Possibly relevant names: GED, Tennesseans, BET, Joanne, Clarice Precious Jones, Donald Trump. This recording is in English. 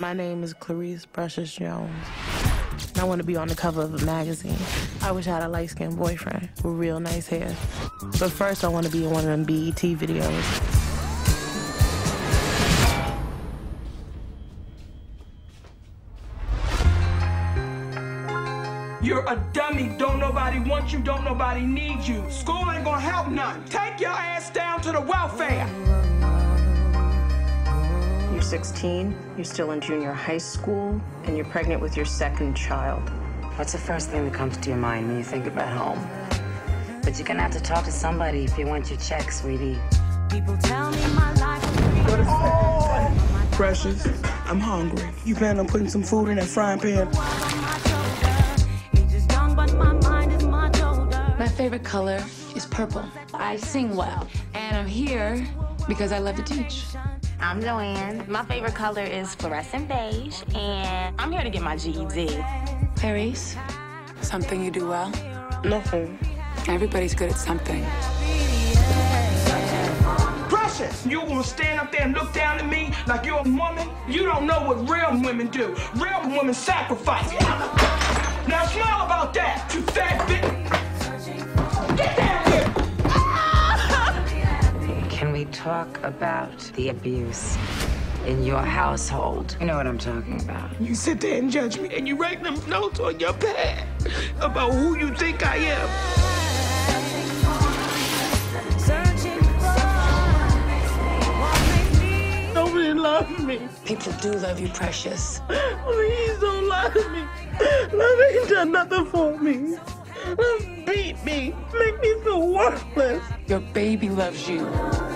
My name is Clarice Precious Jones. I want to be on the cover of a magazine. I wish I had a light-skinned boyfriend with real nice hair. But first, I want to be in one of them BET videos. You're a dummy. Don't nobody want you. Don't nobody need you. School ain't gonna help none. Take your ass down to the welfare. You're 16, you're still in junior high school, and you're pregnant with your second child. What's the first thing that comes to your mind when you think about home? But you're gonna have to talk to somebody if you want your check, sweetie. People tell me my life is free. Oh! Precious, I'm hungry. You plan on putting some food in that frying pan? My favorite color is purple. I sing well, and I'm here because I love to teach. I'm Joanne. My favorite color is fluorescent beige, and I'm here to get my GED. Clarice, something you do well? Nothing. Everybody's good at something. Precious, you gonna stand up there and look down at me like you're a woman? You don't know what real women do. Real women sacrifice. Now smile about that, you fat bitch. Talk about the abuse in your household. You know what I'm talking about. You sit there and judge me, and you write them notes on your pad about who you think I am. Nobody loves me. People do love you, Precious. Please don't love me. Love ain't done nothing for me. Love beat me, make me feel worthless. Your baby loves you.